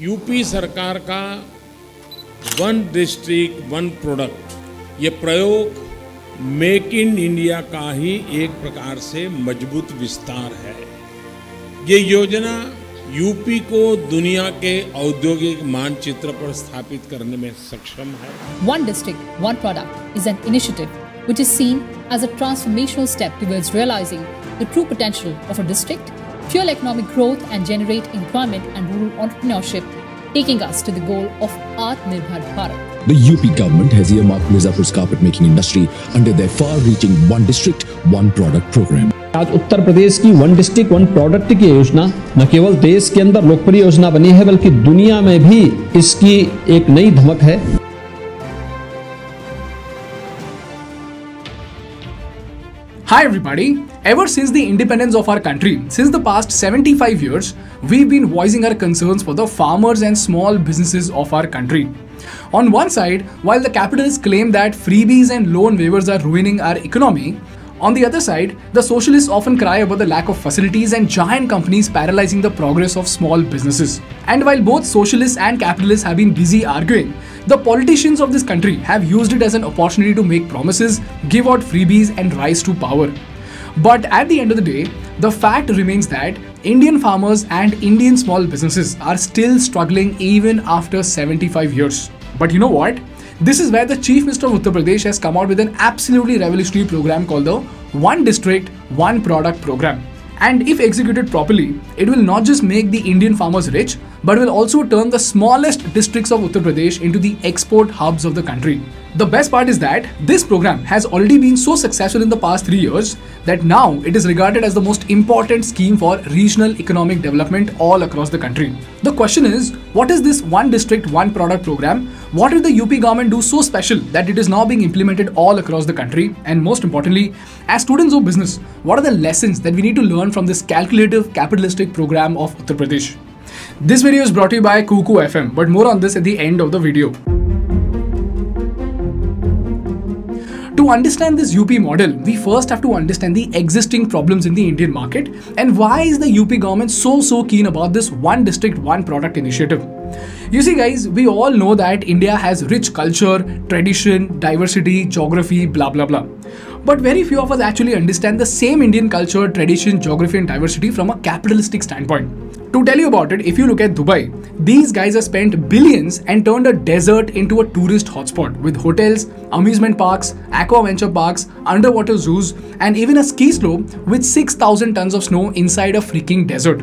UP सरकार का one district one product ये प्रयोग मेक इन इंडिया का ही एक प्रकार से मजबूत विस्तार है। ये योजना यूपी को दुनिया के औद्योगिक मानचित्र पर स्थापित करने में सक्षम है। One district, one product is an initiative which is seen as a transformational step towards realizing the true potential of a district, fuel economic growth and generate employment and rural entrepreneurship, taking us to the goal of Atm Nirbhar Bharat. The UP government has earmarked Mizzapur's carpet making industry under their far-reaching One District, One Product program. आज उत्तर प्रदेश की one district one product की योजना न केवल देश के अंदर लोकप्रिय योजना बनी है बल्कि दुनिया में भी इसकी एक नई धमक है। Hi everybody, ever since the independence of our country, since the past 75 years, we've been voicing our concerns for the farmers and small businesses of our country. On one side, while the capitalists claim that freebies and loan waivers are ruining our economy, on the other side, the socialists often cry about the lack of facilities and giant companies paralyzing the progress of small businesses. And while both socialists and capitalists have been busy arguing, the politicians of this country have used it as an opportunity to make promises, give out freebies and rise to power. But at the end of the day, the fact remains that Indian farmers and Indian small businesses are still struggling even after 75 years. But you know what? This is where the Chief Minister of Uttar Pradesh has come out with an absolutely revolutionary program called the One District, One Product program. And if executed properly, it will not just make the Indian farmers rich, but will also turn the smallest districts of Uttar Pradesh into the export hubs of the country. The best part is that this program has already been so successful in the past 3 years that now it is regarded as the most important scheme for regional economic development all across the country. The question is, what is this One District, One Product program? What did the UP government do so special that it is now being implemented all across the country? And most importantly, as students of business, what are the lessons that we need to learn from this calculative capitalistic program of Uttar Pradesh? This video is brought to you by Kuku FM, but more on this at the end of the video. To understand this UP model, we first have to understand the existing problems in the Indian market and why is the UP government so keen about this One District, One Product initiative. You see guys, we all know that India has rich culture, tradition, diversity, geography, blah blah blah. But very few of us actually understand the same Indian culture, tradition, geography and diversity from a capitalistic standpoint. To tell you about it, if you look at Dubai, these guys have spent billions and turned a desert into a tourist hotspot with hotels, amusement parks, aqua venture parks, underwater zoos and even a ski slope with 6,000 tons of snow inside a freaking desert.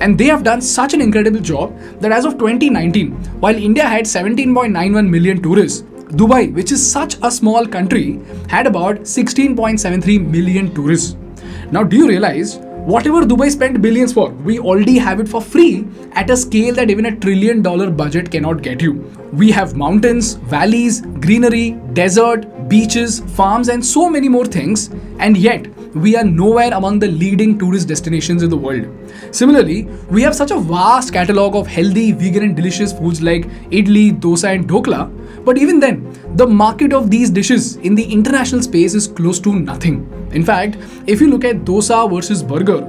And they have done such an incredible job that as of 2019, while India had 17.91 million tourists, Dubai, which is such a small country, had about 16.73 million tourists. Now, do you realize? Whatever Dubai spent billions for, we already have it for free at a scale that even $1 trillion budget cannot get you. We have mountains, valleys, greenery, desert, beaches, farms and so many more things, and yet we are nowhere among the leading tourist destinations in the world. Similarly, we have such a vast catalogue of healthy, vegan and delicious foods like idli, dosa and dhokla, but even then, the market of these dishes in the international space is close to nothing. In fact, if you look at dosa versus burger,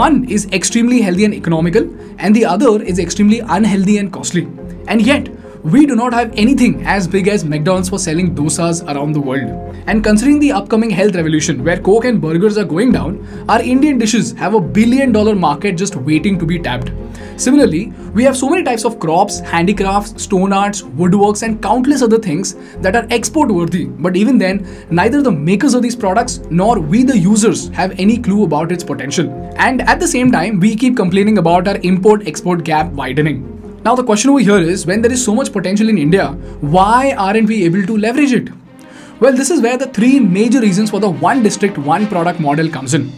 one is extremely healthy and economical and the other is extremely unhealthy and costly. And yet, we do not have anything as big as McDonald's for selling dosas around the world. And considering the upcoming health revolution where Coke and burgers are going down, our Indian dishes have a $1 billion market just waiting to be tapped. Similarly, we have so many types of crops, handicrafts, stone arts, woodworks and countless other things that are export worthy, but even then, neither the makers of these products nor we the users have any clue about its potential. And at the same time, we keep complaining about our import-export gap widening. Now the question over here is, when there is so much potential in India, why aren't we able to leverage it? Well, this is where the three major reasons for the One District, One Product model comes in.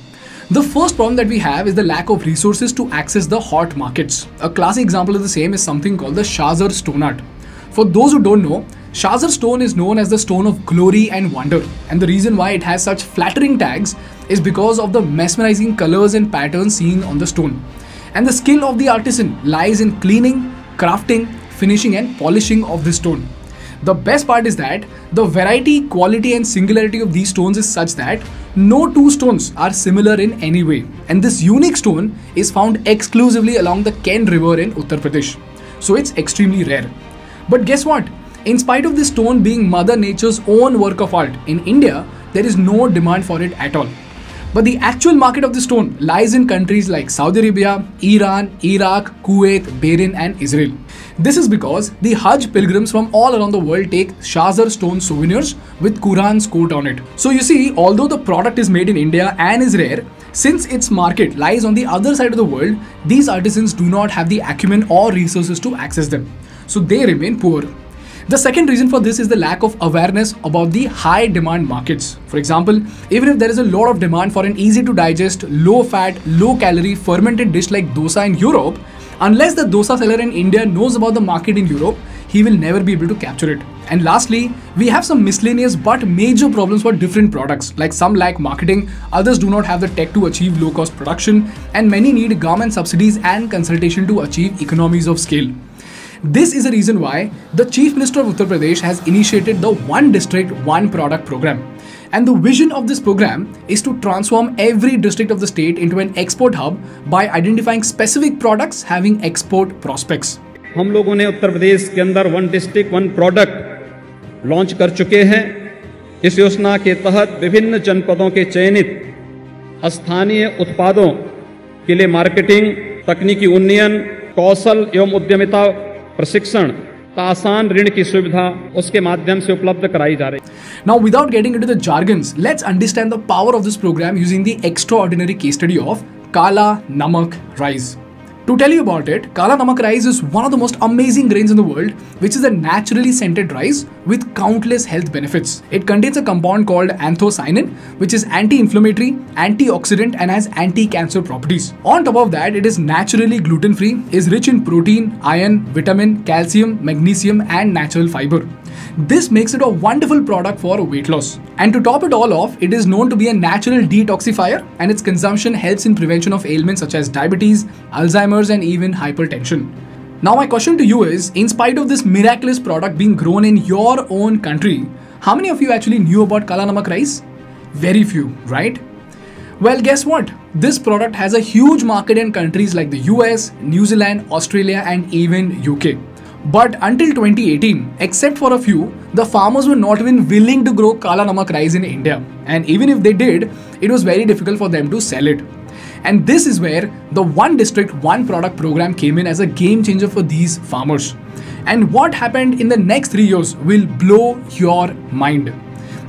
The first problem that we have is the lack of resources to access the hot markets. A classic example of the same is something called the Shazar stone art. For those who don't know, Shazar stone is known as the stone of glory and wonder, and the reason why it has such flattering tags is because of the mesmerizing colors and patterns seen on the stone. And the skill of the artisan lies in cleaning, crafting, finishing and polishing of this stone. The best part is that the variety, quality and singularity of these stones is such that no two stones are similar in any way, and this unique stone is found exclusively along the Ken River in Uttar Pradesh. so it's extremely rare. But guess what? In spite of this stone being Mother Nature's own work of art, in India, there is no demand for it at all. But the actual market of the stone lies in countries like Saudi Arabia, Iran, Iraq, Kuwait, Bahrain and Israel. This is because the Hajj pilgrims from all around the world take Shazar stone souvenirs with Quran's quote on it. So you see, although the product is made in India and is rare, since its market lies on the other side of the world, these artisans do not have the acumen or resources to access them. So they remain poor. The second reason for this is the lack of awareness about the high demand markets. For example, even if there is a lot of demand for an easy to digest, low fat, low calorie fermented dish like dosa in Europe, unless the dosa seller in India knows about the market in Europe, he will never be able to capture it. And lastly, we have some miscellaneous but major problems for different products, like some lack marketing, others do not have the tech to achieve low cost production, and many need government subsidies and consultation to achieve economies of scale. This is the reason why the Chief Minister of Uttar Pradesh has initiated the One District, One Product program. And the vision of this program is to transform every district of the state into an export hub by identifying specific products having export prospects. हम लोगों ने उत्तर प्रदेश के अंदर One District, One Product launch कर चुके हैं। इस योजना के तहत विभिन्न जनपदों के चयनित स्थानीय उत्पादों के लिए मार्केटिंग, तकनीकी उन्नयन, कौशल एवं उद्यमिता प्रशिक्षण, आसान ऋण की सुविधा उसके माध्यम से उपलब्ध कराई जा रही है। Now, without getting into the jargons, let's understand the power of this program using the extraordinary case study of Kala Namak rice. To tell you about it, Kala Namak rice is one of the most amazing grains in the world, which is a naturally scented rice with countless health benefits. It contains a compound called anthocyanin, which is anti-inflammatory, antioxidant and has anti-cancer properties. On top of that, it is naturally gluten-free, is rich in protein, iron, vitamin, calcium, magnesium and natural fiber. This makes it a wonderful product for weight loss. And to top it all off, it is known to be a natural detoxifier and its consumption helps in prevention of ailments such as diabetes, Alzheimer's and even hypertension. Now my question to you is, in spite of this miraculous product being grown in your own country, how many of you actually knew about Kala Namak rice? Very few, right? Well, guess what? This product has a huge market in countries like the US, New Zealand, Australia and even UK. But until 2018, except for a few, the farmers were not even willing to grow Kala Namak rice in India. And even if they did, it was very difficult for them to sell it. And this is where the One District, One Product program came in as a game changer for these farmers. And what happened in the next 3 years will blow your mind.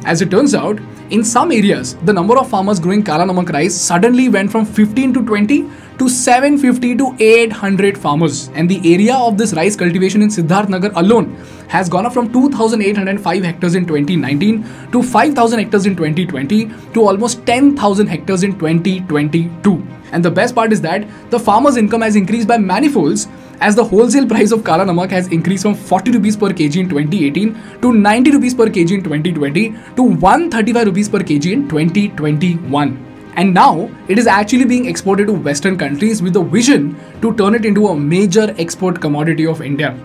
As it turns out, in some areas, the number of farmers growing Kala Namak rice suddenly went from 15 to 20 to 750 to 800 farmers, and the area of this rice cultivation in Siddharth Nagar alone has gone up from 2,805 hectares in 2019 to 5,000 hectares in 2020 to almost 10,000 hectares in 2022. And the best part is that the farmer's income has increased by manifolds, as the wholesale price of Kala Namak has increased from 40 rupees per kg in 2018 to 90 rupees per kg in 2020 to 135 rupees per kg in 2021. And now, it is actually being exported to Western countries with the vision to turn it into a major export commodity of India.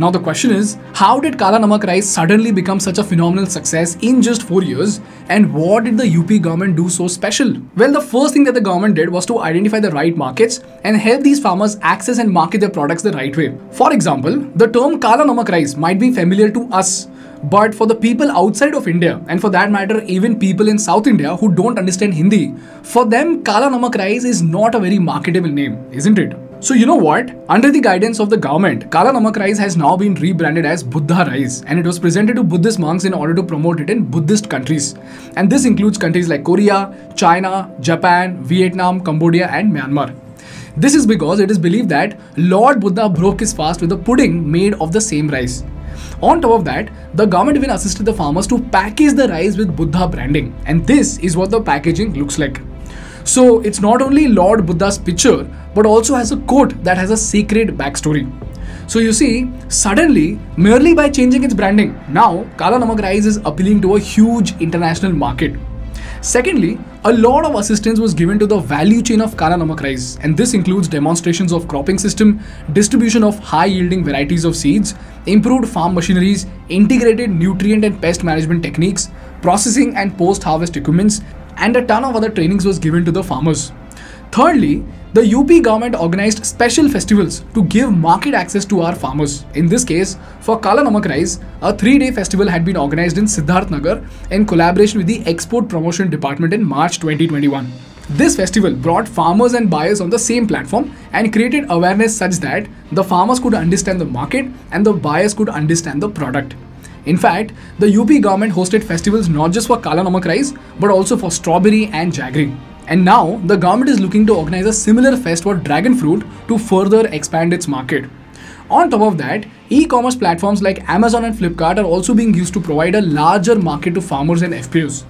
Now the question is, how did Kala Namak rice suddenly become such a phenomenal success in just 4 years, and what did the UP government do so special? Well, the first thing that the government did was to identify the right markets and help these farmers access and market their products the right way. For example, the term Kala Namak rice might be familiar to us, but for the people outside of India, and for that matter even people in South India who don't understand Hindi, for them Kala Namak rice is not a very marketable name, isn't it? So you know what? Under the guidance of the government, Kala Namak rice has now been rebranded as Buddha rice, and it was presented to Buddhist monks in order to promote it in Buddhist countries. And this includes countries like Korea, China, Japan, Vietnam, Cambodia and Myanmar. This is because it is believed that Lord Buddha broke his fast with a pudding made of the same rice. On top of that, the government even assisted the farmers to package the rice with Buddha branding, and this is what the packaging looks like. So it's not only Lord Buddha's picture, but also has a quote that has a sacred backstory. So you see, suddenly, merely by changing its branding, now Kala Namak rice is appealing to a huge international market. Secondly, a lot of assistance was given to the value chain of Kala Namak rice, and this includes demonstrations of cropping system, distribution of high-yielding varieties of seeds, improved farm machineries, integrated nutrient and pest management techniques, processing and post-harvest equipments, and a ton of other trainings was given to the farmers. Thirdly, the UP government organized special festivals to give market access to our farmers. In this case, for Kala Namak rice, a 3-day festival had been organized in Siddharth Nagar in collaboration with the Export Promotion Department in March 2021. This festival brought farmers and buyers on the same platform and created awareness such that the farmers could understand the market and the buyers could understand the product. In fact, the UP government hosted festivals not just for Kala Namak rice but also for strawberry and jaggery. And now, the government is looking to organize a similar fest for dragon fruit to further expand its market. On top of that, e-commerce platforms like Amazon and Flipkart are also being used to provide a larger market to farmers and FPOs.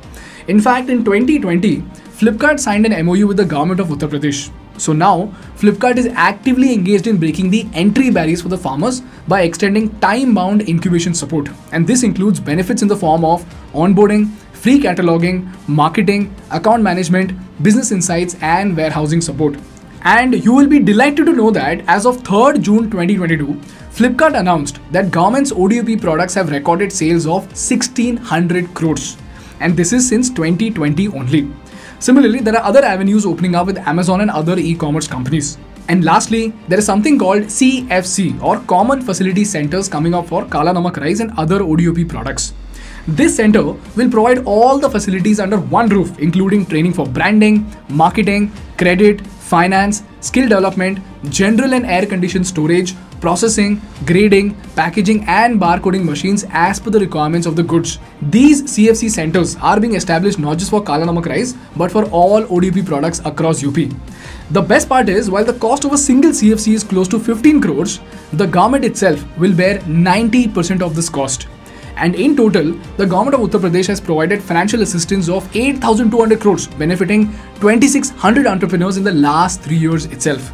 In fact, in 2020, Flipkart signed an MOU with the government of Uttar Pradesh. So now, Flipkart is actively engaged in breaking the entry barriers for the farmers by extending time-bound incubation support. And this includes benefits in the form of onboarding, free cataloging, marketing, account management, business insights and warehousing support. And you will be delighted to know that as of 3rd June 2022, Flipkart announced that government's ODP products have recorded sales of 1600 crores. And this is since 2020 only. Similarly, there are other avenues opening up with Amazon and other e-commerce companies. And lastly, there is something called CFC or Common Facility Centers coming up for Kala Namak rice and other ODP products. This center will provide all the facilities under one roof, including training for branding, marketing, credit, finance, skill development, general and air-conditioned storage, processing, grading, packaging and barcoding machines as per the requirements of the goods. These CFC centers are being established not just for Kala Namak rice but for all ODP products across UP. The best part is, while the cost of a single CFC is close to 15 crores, the government itself will bear 90% of this cost. And in total, the government of Uttar Pradesh has provided financial assistance of 8,200 crores, benefiting 2,600 entrepreneurs in the last 3 years itself.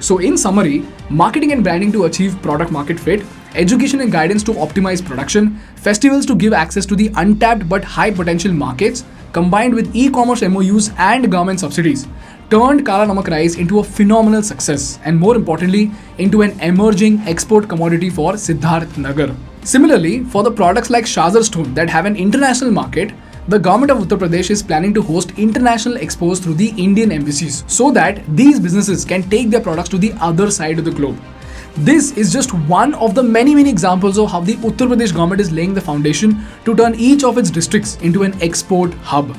So in summary, marketing and branding to achieve product market fit, education and guidance to optimize production, festivals to give access to the untapped but high potential markets, combined with e-commerce MOUs and government subsidies, turned Kala Namak rice into a phenomenal success and, more importantly, into an emerging export commodity for Siddharth Nagar. Similarly, for the products like Shazar stone that have an international market, the government of Uttar Pradesh is planning to host international expos through the Indian embassies so that these businesses can take their products to the other side of the globe. This is just one of the many examples of how the Uttar Pradesh government is laying the foundation to turn each of its districts into an export hub.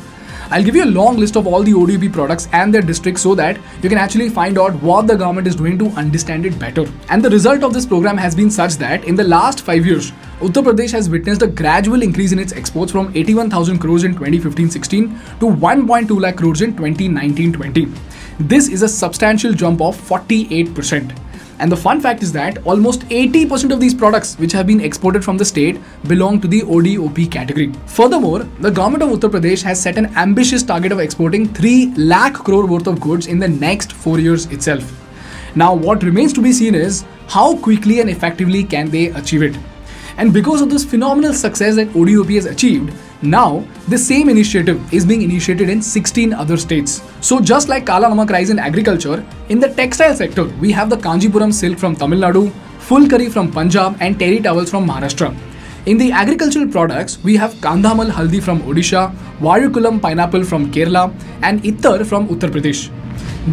I'll give you a long list of all the ODP products and their districts so that you can actually find out what the government is doing to understand it better. And the result of this program has been such that in the last 5 years, Uttar Pradesh has witnessed a gradual increase in its exports from 81,000 crores in 2015-16 to 1.2 lakh crores in 2019-20. This is a substantial jump of 48%. And the fun fact is that almost 80% of these products which have been exported from the state belong to the ODOP category. Furthermore, the government of Uttar Pradesh has set an ambitious target of exporting 3 lakh crore worth of goods in the next 4 years itself. Now, what remains to be seen is how quickly and effectively can they achieve it. And because of this phenomenal success that ODOP has achieved, now this same initiative is being initiated in 16 other states. So just like Kala Namak rice in agriculture, in the textile sector, we have the Kanjipuram silk from Tamil Nadu, Fulkari from Punjab and terry towels from Maharashtra. In the agricultural products, we have Kandhamal haldi from Odisha, Vayukulam pineapple from Kerala and Ittar from Uttar Pradesh.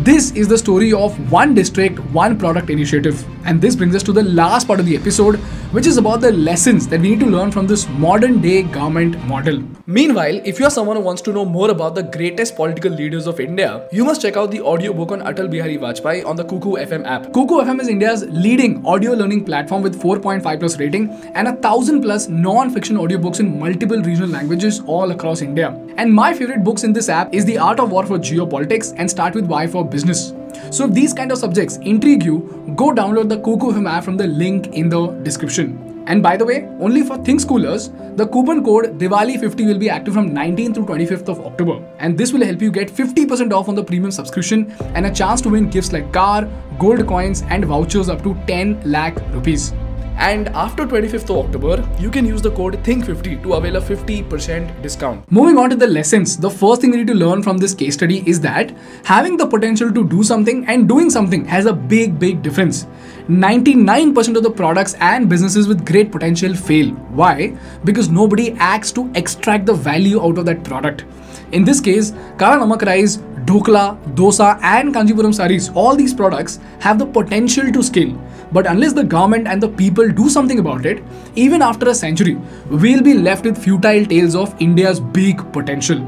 This is the story of one district, one product initiative. And this brings us to the last part of the episode, which is about the lessons that we need to learn from this modern day government model. Meanwhile, if you are someone who wants to know more about the greatest political leaders of India, you must check out the audiobook on Atal Bihari Vajpayee on the Kuku FM app. Kuku FM is India's leading audio learning platform with 4.5+ rating and 1,000+ non-fiction audiobooks in multiple regional languages all across India. And my favorite books in this app is The Art of War for Geopolitics and Start with Why for Business. So if these kind of subjects intrigue you, go download the Kuku FM app from the link in the description. And by the way, only for Think Schoolers, the coupon code Diwali50 will be active from 19th through 25th of October. And this will help you get 50% off on the premium subscription and a chance to win gifts like car, gold coins and vouchers up to 10 lakh rupees. And after 25th of October, you can use the code THINK50 to avail a 50% discount. Moving on to the lessons, the first thing we need to learn from this case study is that having the potential to do something and doing something has a big difference. 99% of the products and businesses with great potential fail. Why? Because nobody acts to extract the value out of that product. In this case, Kala Namak rice dhokla, dosa and Kanjipuram saris, all these products have the potential to scale. But unless the government and the people do something about it, even after a century, we'll be left with futile tales of India's big potential.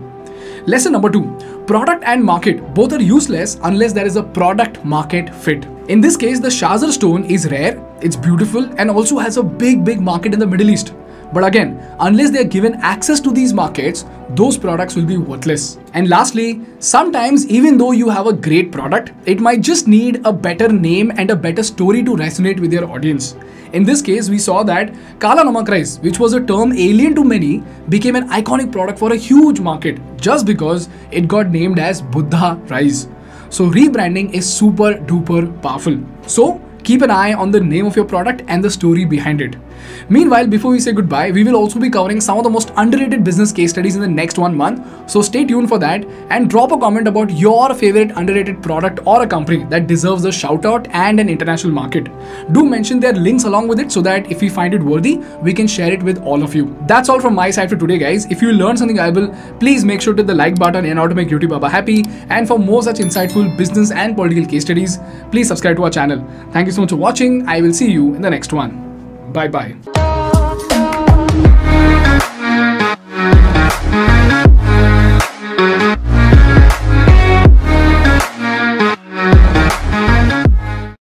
Lesson number 2. Product and market both are useless unless there is a product market fit. In this case, the Shazar stone is rare, it's beautiful and also has a big market in the Middle East. But again, unless they are given access to these markets, those products will be worthless. And lastly, sometimes even though you have a great product, it might just need a better name and a better story to resonate with your audience. In this case, we saw that Kala Namak rice, which was a term alien to many, became an iconic product for a huge market just because it got named as Buddha rice. So rebranding is super duper powerful. So keep an eye on the name of your product and the story behind it. Meanwhile, before we say goodbye, we will also be covering some of the most underrated business case studies in the next 1 month. So stay tuned for that and drop a comment about your favorite underrated product or a company that deserves a shout out and an international market. Do mention their links along with it so that if we find it worthy, we can share it with all of you. That's all from my side for today, guys. If you learned something valuable, please make sure to hit the like button in order to make YouTube Baba happy. And for more such insightful business and political case studies, please subscribe to our channel. Thank you so much for watching. I will see you in the next one. Bye bye.